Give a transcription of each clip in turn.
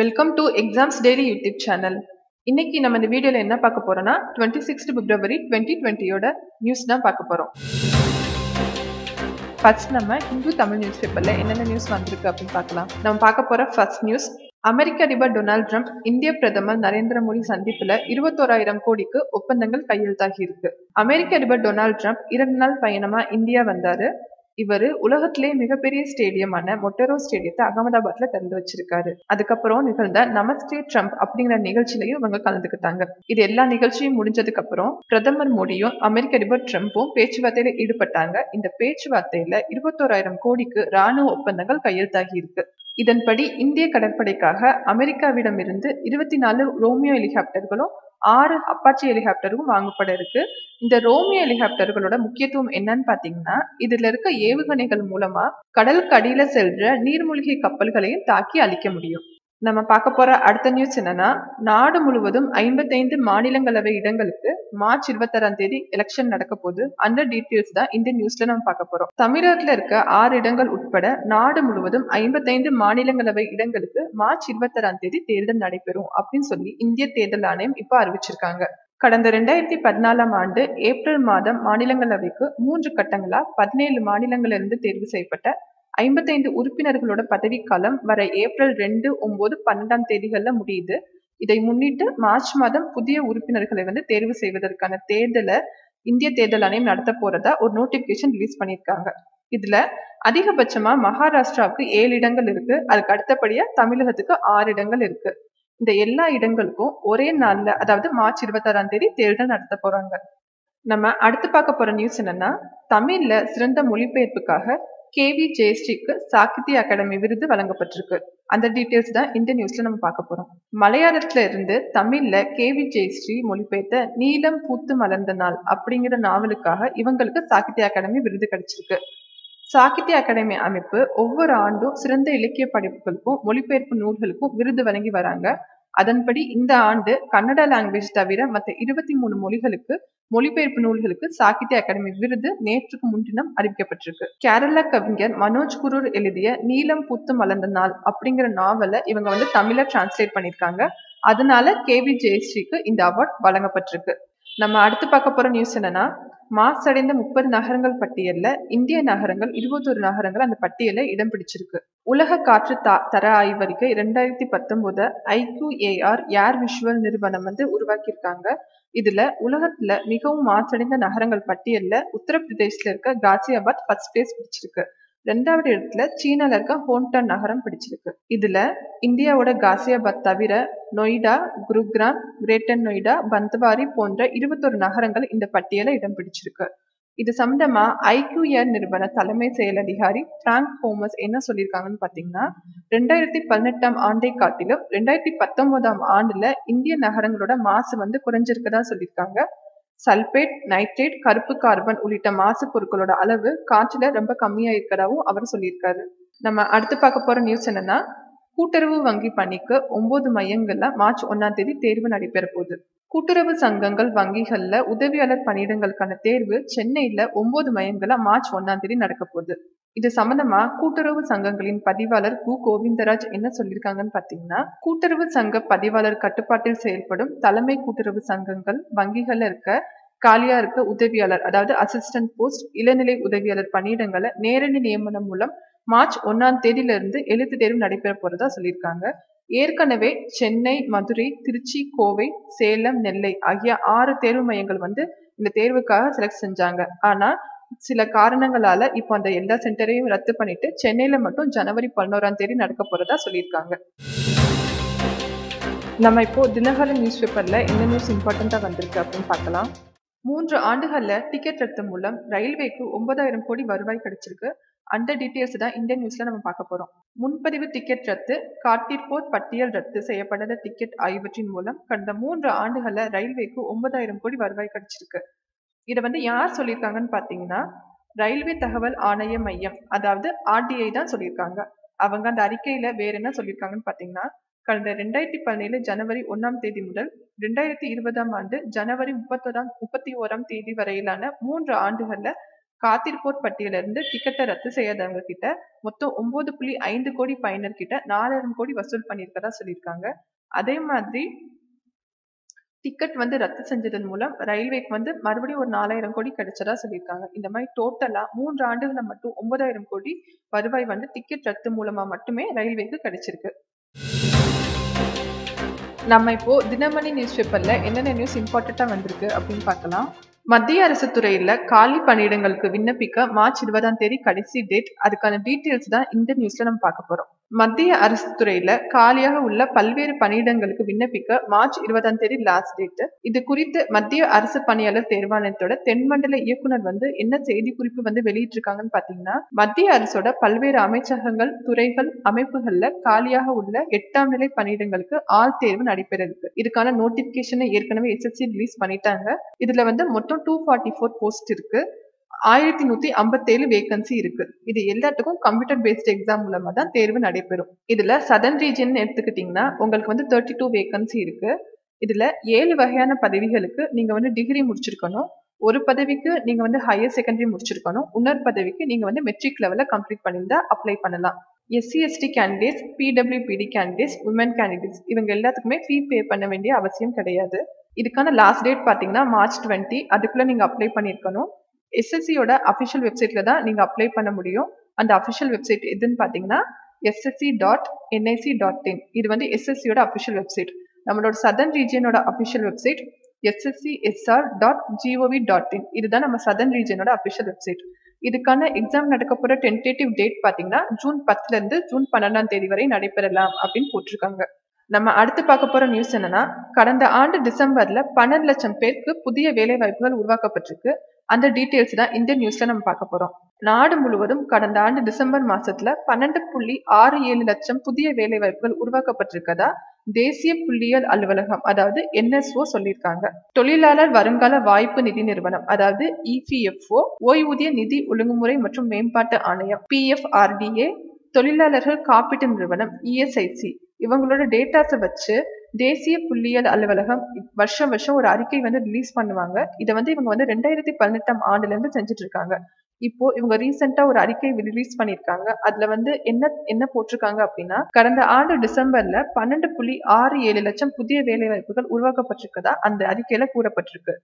Welcome to Examsdaily YouTube channel. இன்னைக்கு நம்ம இந்த வீடியோல என்ன பார்க்க போறோம்னா 26th February 2020 ஓட நியூஸ் தான் பார்க்க போறோம். ஃபர்ஸ்ட் நம்ம Hindu Tamil newspaperல என்னென்ன நியூஸ் வந்திருக்கு அப்படினு பார்க்கலாம். நம்ம பார்க்க போற ஃபர்ஸ்ட் நியூஸ் அமெரிக்க அதிபர் டொனால்ட் ட்ரம்ப் இந்திய பிரதமர் நரேந்திர மோடி சந்திப்புல 21000 கோடிக்கு ஒப்பந்தங்கள் கையெழுத்தாகி இருக்கு. அமெரிக்க அதிபர் டொனால்ட் ட்ரம்ப் 2 நாள் பயணமா இந்தியா வந்தாரு. இவர் உலகத்திலே மிகப்பெரிய ஸ்டேடியமான மொட்டேரோ ஸ்டேடியத்தை அகமதாபாத்ல திறந்து வச்சிருக்காரு. அதுக்கப்புறம் நிகழ்ந்த நமஸ்தே ட்ரம்ப் அப்படிங்கிற நிகழ்ச்சியிலையும் இவங்க கலந்துக்கிட்டாங்க. இது எல்லா நிகழ்ச்சியும் முடிஞ்சதுக்கு அப்புறம் பிரதமர் மோடியும் அமெரிக்க அதிபர் ட்ரம்பும் பேச்சுவார்த்தையில ஈடுபட்டாங்க. இந்த பேச்சுவார்த்தையில 21000 கோடிக்கு ராணுவ ஒப்பந்தங்கள் கையெழுத்தாகி இருக்கு. இதன்படி இந்திய கடற்படைக்காக அமெரிக்காவிடமிருந்து 24 ரோமியோ ஹெலிகாப்டர்களும் 6 அப்பாச்சி ஹெலிகாப்டரும் வாங்கப்பட இருக்கு. இந்த ரோமியோ ஹெலிகாப்டர்களோட முக்கியத்துவம் என்னன்னு பாத்தீங்கன்னா, இதுல இருக்க ஏவுகணைகள் மூலமா கடலுக்கு அடியில செல்ற நீர்மூழ்கி கப்பல்களையும் தாக்கி அழிக்க முடியும். நம்ம பார்க்க போற அடுத்த நியூஸ் என்னன்னா, நாடு முழுவதும் 55 மாநிலங்களவை இடங்களுக்கு மார்ச் 26 எலெக்ஷன் நடக்க போகுது. அந்த டீட்டெயில்ஸ் தான் இந்த நியூஸ்ல நம்ம பார்க்க போறோம். தமிழகத்துல இருக்க 6 இடங்கள் உட்பட நாடு முழுவதும் 55 மாநிலங்களவை இடங்களுக்கு மார்ச் 26 தேர்தல் நடைபெறும் அப்படின்னு சொல்லி இந்திய தேர்தல் ஆணையம் இப்ப அறிவிச்சிருக்காங்க. கடந்த 2014 ஆண்டு ஏப்ரல் மாதம் மாநிலங்களவைக்கு 3 கட்டங்களா 17 மாநிலங்களிலிருந்து தேர்வு செய்யப்பட்ட 55 உறுப்பினர்களோட பதவிக்காலம் வர ஏப்ரல் 2, 9, 12 தேதிகள்ல முடியுது. இதை முன்னிட்டு மார்ச் மாதம் புதிய உறுப்பினர்களை தேர்வு செய்வதற்கான தேர்தலை இந்திய தேர்தல் ஆணையம் நடத்த போறதா ஒரு நோட்டிபிகேஷன் ரிலீஸ் பண்ணியிருக்காங்க. இதுல அதிகபட்சமா மகாராஷ்டிராவுக்கு 7 இடங்கள் இருக்கு. அதுக்கு அடுத்தபடியா தமிழகத்துக்கு 6 இடங்கள் இருக்கு. இந்த எல்லா இடங்களுக்கும் ஒரே நாள்ல, அதாவது மார்ச் 26 தேர்தல் நடத்த போறாங்க. நம்ம அடுத்து பார்க்க போற நியூஸ் என்னன்னா, தமிழ்ல சிறந்த மொழிபெயர்ப்புக்காக KV ஜெயஸ்ரீக்கு சாகித்ய அகாடமி விருது வழங்கப்பட்டிருக்கு. அந்த டீட்டெயில்ஸ் தான் இந்த நியூஸ்ல நம்ம பார்க்க போறோம். மலையாளத்துல இருந்து தமிழ்ல KV ஜெயஸ்ரீ மொழிபெயர்த்த நீலம் பூத்து மலர்ந்த நாள் அப்படிங்கிற நாவலுக்காக இவங்களுக்கு சாகித்ய அகாடமி விருது கிடைச்சிருக்கு. சாகித்ய அகாடமி அமைப்பு ஒவ்வொரு ஆண்டும் சிறந்த இலக்கிய படைப்புகளுக்கும் மொழிபெயர்ப்பு நூல்களுக்கும் விருது வழங்கி வராங்க. அதன்படி இந்த ஆண்டு கன்னட லாங்குவேஜ் தவிர மற்ற 23 மொழிகளுக்கு மொழிபெயர்ப்பு நூல்களுக்கு சாகித்ய அகாடமி விருது நேற்றுக்கு முன்தினம் அறிவிக்கப்பட்டிருக்கு. கேரள கவிஞர் மனோஜ் குரூர் எழுதிய நீலம் பூத்து மலர்ந்த நாள் அப்படிங்கிற நாவலை இவங்க தமிழ டிரான்ஸ்லேட் பண்ணிருக்காங்க. அதனால KV ஜெயஸ்ரீக்கு இந்த அவார்ட் வழங்கப்பட்டிருக்கு. நம்ம அடுத்து பார்க்க போற நியூஸ் என்னன்னா, மாசடைந்த 30 நகரங்கள் பட்டியல்ல இந்திய நகரங்கள் 21 நகரங்கள் அந்த பட்டியல இடம் பிடிச்சிருக்கு. உலக காற்று தர ஆய்வறிக்கை 2019 IQAR ஏர் விஷுவல் நிறுவனம் உருவாக்கியிருக்காங்க. இதுல உலகத்துல மிகவும் மாசடைந்த நகரங்கள் பட்டியல்ல உத்தரப்பிரதேசல இருக்க காசியாபாத் ஃபர்ஸ்ட் பிளேஸ் பிடிச்சிருக்கு. 2வது இடத்துல சீனால இருக்க ஹோன்டன் நகரம் பிடிச்சிருக்கு. இதுல இந்தியாவோட காசியாபாத் தவிர நொய்டா, குருகிராம், கிரேட்டர் நொய்டா, பந்தவாரி போன்ற 21 நகரங்கள் இந்த பட்டியல இடம் பிடிச்சிருக்கு. இது சம்பந்தமா IQAR நிறுவன தலைமை செயல் அதிகாரி பிராங்க் ஹோமஸ் என்ன சொல்லியிருக்காங்கன்னு பாத்தீங்கன்னா, 2018 ஆண்டை காட்டிலும் 2019 ஆண்டுல இந்திய நகரங்களோட மாசு குறைஞ்சிருக்கதா சொல்லியிருக்காங்க. சல்பேட், நைட்ரேட், கருப்பு கார்பன் உள்ளிட்ட மாசு பொருட்களோட அளவு காற்றுல ரொம்ப கம்மியா இருக்கிறதாவும் அவர் சொல்லியிருக்காரு. நம்ம அடுத்து பார்க்க போற நியூஸ் என்னன்னா, கூட்டுறவு வங்கி பணிக்கு 9 மையங்கள்ல மார்ச் 1 தேர்வு நடைபெற போகுது. கூட்டுறவு சங்கங்கள் வங்கிகள்ல உதவியாளர் பணியிடங்களுக்கான தேர்வு சென்னையில 9 மையங்கள்ல மார்ச் 1 நடக்க போகுது. இது சம்பந்தமா கூட்டுறவு சங்கங்களின் பதிவாளர் கு. கோவிந்தராஜ் என்ன சொல்லியிருக்காங்கன்னு பாத்தீங்கன்னா, கூட்டுறவு சங்க பதிவாளர் கட்டுப்பாட்டில் செயல்படும் தலைமை கூட்டுறவு சங்கங்கள் வங்கிகள்ல இருக்க காலியா இருக்க உதவியாளர், அதாவது அசிஸ்டன்ட் போஸ்ட், இளநிலை உதவியாளர் பணியிடங்களை நேரடி நியமனம் மூலம் மார்ச் 1 இருந்து எழுத்து தேர்வு நடைபெற போறதா சொல்லியிருக்காங்க. ஏற்கனவே சென்னை, மதுரை, திருச்சி, கோவை, சேலம், நெல்லை ஆகிய 6 தேர்வு மையங்கள் இந்த தேர்வுக்காக செலக்ட் செஞ்சாங்க. ஆனா சில காரணங்களால இப்போ அந்த எல்லா சென்டரையும் ரத்து பண்ணிட்டு சென்னையில மட்டும் ஜனவரி 11 நடக்க போறதா சொல்லியிருக்காங்க. நம்ம இப்போ தினகரன் நியூஸ் பேப்பர்ல என்ன நியூஸ் இம்பார்ட்டண்டா வந்திருக்கு அப்படின்னு பார்க்கலாம். 3 ஆண்டுகள்ல டிக்கெட் ரத்து மூலம் ரயில்வேக்கு 9000 கோடி வருவாய் கிடைச்சிருக்கு. அந்த டீட்டெயில்ஸ் தான் இந்த நியூஸ்ல நம்ம பார்க்க போறோம். முன்பதிவு டிக்கெட் ரத்து, காத்திருப்போர் பட்டியல் ரத்து செய்யப்படாத டிக்கெட் ஆகியவற்றின் மூலம் கடந்த 3 ஆண்டுகள்ல ரயில்வேக்கு 9000 கோடி வருவாய் கிடைச்சிருக்கு. இதை யார் சொல்லியிருக்காங்கன்னு பாத்தீங்கன்னா, ரயில்வே தகவல் ஆணைய மையம், அதாவது RTI தான் சொல்லியிருக்காங்க. அவங்க அந்த அறிக்கையில வேற என்ன சொல்லியிருக்காங்கன்னு பாத்தீங்கன்னா, கடந்த 2017 ஜனவரி 1 முதல் 2020 ஆண்டு ஜனவரி 31 தேதி வரையிலான 3 ஆண்டுகள்ல காத்திருப்போர் பட்டியலிருந்து டிக்கெட்டை ரத்து செய்யாதவங்க கிட்ட மொத்தம் 9.5 கோடி பயனர் கிட்ட 4000 கோடி வசூல் பண்ணியிருக்கதா சொல்லியிருக்காங்க. அதே மாதிரி டிக்கெட் வந்து ரத்து செஞ்சதன் மூலம் ரயில்வேக்கு வந்து மறுபடியும் ஒரு 4000 கோடி கிடைச்சதா சொல்லியிருக்காங்க. இந்த மாதிரி டோட்டலா 3 ஆண்டுகள்ல மட்டும் 9000 கோடி வருவாய் வந்து டிக்கெட் ரத்து மூலமா மட்டுமே ரயில்வேக்கு கிடைச்சிருக்கு. நம்ம இப்போ தினமணி நியூஸ் பேப்பர்ல என்னென்ன நியூஸ் இம்பார்ட்டண்டா வந்திருக்கு அப்படின்னு பார்க்கலாம். மத்திய அரசு துறையில காலி பணியிடங்களுக்கு விண்ணப்பிக்க மார்ச் 20 கடைசி டேட். அதுக்கான டீட்டெயில்ஸ் தான் இந்த நியூஸ்ல நம்ம பார்க்க போறோம். மத்திய அரசு துறையில காலியாக உள்ள பல்வேறு பணியிடங்களுக்கு விண்ணப்பிக்க மார்ச் 20 லாஸ்ட் டேட். இது குறித்து மத்திய அரசு பணியாளர் தேர்வாணையத்தோட தென்மண்டல இயக்குனர் வந்து என்ன செய்தி குறிப்பு வந்து வெளியிட்டிருக்காங்கன்னு பாத்தீங்கன்னா, மத்திய அரசோட பல்வேறு அமைச்சகங்கள், துறைகள், அமைப்புகள்ல காலியாக உள்ள 8ஆம் நிலை பணியிடங்களுக்கு ஆள் தேர்வு நடைபெற இருக்கு. இதுக்கான நோட்டிபிகேஷனை ஏற்கனவே SSC ரிலீஸ் பண்ணிட்டாங்க. இதுல வந்து மொத்தம் 244 போஸ்ட் இருக்கு. 1157 வேகன்சி இருக்கு. இது எல்லாத்துக்கும் கம்ப்யூட்டர் பேஸ்ட் எக்ஸாம் மூலமா தான் தேர்வு நடைபெறும். இதுல சதர்ன் ரீஜன் எடுத்துக்கிட்டீங்கன்னா உங்களுக்கு வந்து 32 வேகன்சி இருக்கு. இதுல 7 வகையான பதவிகளுக்கு நீங்க வந்து டிகிரி முடிச்சிருக்கணும். ஒரு பதவிக்கு நீங்க வந்து ஹையர் செகண்டரி முடிச்சிருக்கணும். இன்னொரு பதவிக்கு நீங்க வந்து மெட்ரிக் லெவல்ல கம்ப்ளீட் பண்ணியிருந்தா அப்ளை பண்ணலாம். SC/ST candidates, PWPD candidates, women candidates இவங்க எல்லாத்துக்குமே ஃபீ பே பண்ண வேண்டிய அவசியம் கிடையாது. இதுக்கான லாஸ்ட் டேட் பாத்தீங்கன்னா மார்ச் 20. அதுக்குள்ள நீங்க அப்ளை பண்ணிருக்கணும். SSCயோட அஃபிஷியல் வெப்சைட்ல தான் நீங்க அப்ளை பண்ண முடியும். அந்த அஃபிஷியல் வெப்சைட் எதுன்னு பாத்தீங்கன்னா SSC.nic.in. இது வந்து SSCயோட அஃபிஷியல் வெப்சைட். நம்மளோட சதர்ன் ரீஜியனோட அஃபிஷியல் வெப்சைட் SSCsr.gov.in. இதுதான் நம்ம சதர்ன் ரீஜியனோட அஃபிஷியல் வெப்சைட். இதுக்கான எக்ஸாம் நடக்க போற டென்டேட்டிவ் டேட் பாத்தீங்கன்னா ஜூன் 10 ஜூன் 12 வரை நடைபெறலாம் அப்படின்னு போட்டிருக்காங்க. நம்ம அடுத்து பார்க்க போற நியூஸ் என்னன்னா, கடந்த ஆண்டு டிசம்பர்ல 12 லட்சம் பேருக்கு புதிய வேலை வாய்ப்புகள் உருவாக்கப்பட்டிருக்கு. அந்த டீட்டெயில்ஸ் தான் இந்த நியூஸ்ல நம்ம பார்க்க போறோம். நாடு முழுவதும் கடந்த ஆண்டு டிசம்பர் மாசத்துல 12.67 லட்சம் புதிய வேலை வாய்ப்புகள் உருவாக்கப்பட்டிருக்கதா தேசிய புள்ளியியல் அலுவலகம் அதாவது NSO சொல்லியிருக்காங்க. தொழிலாளர் வருங்கால வாய்ப்பு நிதி நிறுவனம் அதாவது EPFO, ஓய்வூதிய நிதி ஒழுங்குமுறை மற்றும் மேம்பாட்டு ஆணையம் PFRDA, தொழிலாளர்கள் காப்பீட்டு நிறுவனம் ESIC இவங்களோட டேட்டாஸை வச்சு தேசிய புள்ளியியல் அலுவலகம் வருஷம் வருஷம் ஒரு அறிக்கை வந்து ரிலீஸ் பண்ணுவாங்க. இதை வந்து இவங்க வந்து 2018ஆம் ஆண்டுல இருந்து செஞ்சுட்டு இருக்காங்க. இப்போ இவங்க ரீசெண்டா ஒரு அறிக்கை ரிலீஸ் பண்ணிருக்காங்க. அதுல வந்து என்ன போட்டிருக்காங்க அப்படின்னா, கடந்த ஆண்டு டிசம்பர்ல 12.67 லட்சம் புதிய வேலை வாய்ப்புகள் உருவாக்கப்பட்டிருக்கதா அந்த அறிக்கையில கூறப்பட்டிருக்கு.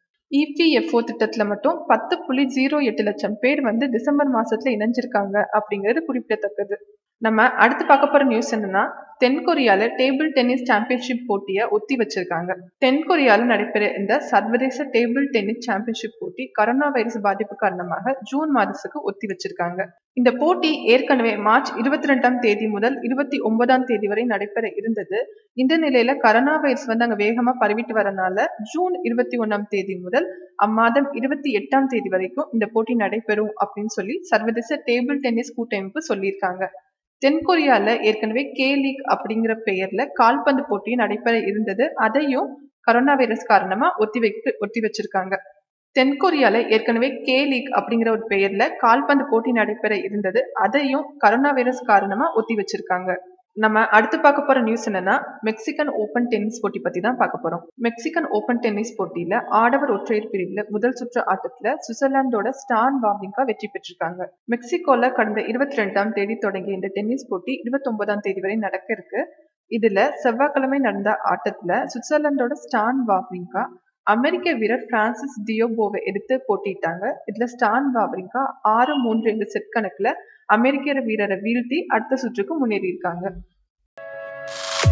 EPFO திட்டத்துல மட்டும் 10.08 லட்சம் பேர் வந்து டிசம்பர் மாசத்துல இணைஞ்சிருக்காங்க அப்படிங்கிறது குறிப்பிடத்தக்கது. நம்ம அடுத்து பார்க்க போற நியூஸ் என்னன்னா, தென்கொரியால டேபிள் டென்னிஸ் சாம்பியன்ஷிப் போட்டியை ஒத்தி வச்சிருக்காங்க. தென்கொரியால நடைபெற இந்த சர்வதேச டேபிள் டென்னிஸ் சாம்பியன்ஷிப் போட்டி கரோனா வைரஸ் பாதிப்பு காரணமாக ஜூன் மாதத்துக்கு ஒத்தி வச்சிருக்காங்க. இந்த போட்டி ஏற்கனவே மார்ச் 22 முதல் 29 வரை நடைபெற இருந்தது. இந்த நிலையில கரோனா வைரஸ் வந்து அங்க வேகமா பரவிட்டு வரனால ஜூன் 21 முதல் அம்மாதம் 28 வரைக்கும் இந்த போட்டி நடைபெறும் அப்படின்னு சொல்லி சர்வதேச டேபிள் டென்னிஸ் கூட்டமைப்பு சொல்லியிருக்காங்க. தென்கொரியால ஏற்கனவே K-லீக் அப்படிங்கிற பெயர்ல கால்பந்து போட்டியும் நடைபெற இருந்தது. அதையும் கரோனா வைரஸ் காரணமா ஒத்தி வச்சிருக்காங்க. தென்கொரியால ஏற்கனவே K-லீக் அப்படிங்கிற ஒரு பெயர்ல கால்பந்து போட்டி நடைபெற இருந்தது. அதையும் கரோனா வைரஸ் காரணமா ஒத்தி வச்சிருக்காங்க. நம்ம அடுத்து பார்க்க போற நியூஸ் என்னன்னா, மெக்சிகன் ஓபன் டென்னிஸ் போட்டி பத்தி தான் பார்க்க போறோம். மெக்சிகன் ஓபன் டென்னிஸ் போட்டியில ஆடவர் ஒற்றையர் பிரிவுல முதல் சுற்று ஆட்டத்துல சுவிட்சர்லாந்தோட ஸ்டான் வாவ்ரிங்கா வெற்றி பெற்றிருக்காங்க. மெக்சிகோல கடந்த 22 தொடங்கிய இந்த டென்னிஸ் போட்டி 29 வரை நடக்க இருக்கு. இதுல செவ்வாய்க்கிழமை நடந்த ஆட்டத்துல சுவிட்சர்லாந்தோட ஸ்டான் வாவ்ரிங்கா அமெரிக்க வீரர் பிரான்சிஸ் டியோபோவை எடுத்து போட்டிட்டாங்க. இதுல ஸ்டான் வாவ்ரிங்கா 6-3 செட் கணக்குல அமெரிக்க வீரரை வீழ்த்தி அடுத்த சுற்றுக்கு முன்னேறி இருக்காங்க.